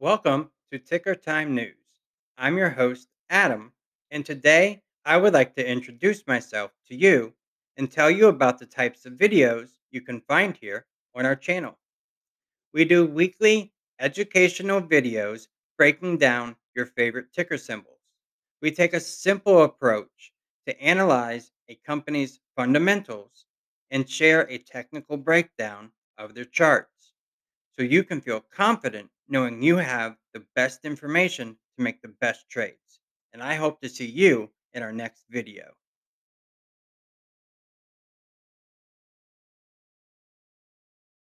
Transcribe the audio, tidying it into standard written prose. Welcome to Ticker Time News. I'm your host, Adam, and today I would like to introduce myself to you and tell you about the types of videos you can find here on our channel. We do weekly educational videos breaking down your favorite ticker symbols. We take a simple approach to analyze a company's fundamentals and share a technical breakdown of their charts, so you can feel confident knowing you have the best information to make the best trades. And I hope to see you in our next video.